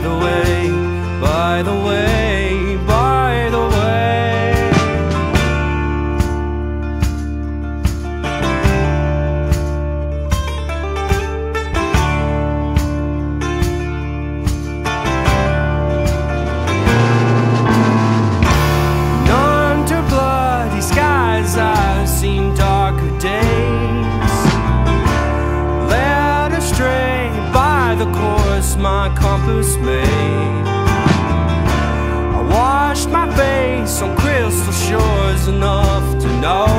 By the way, by the way, by the way. None to bloody skies I've seen darker days, led astray by the course my compass made. I washed my face on crystal shores enough to know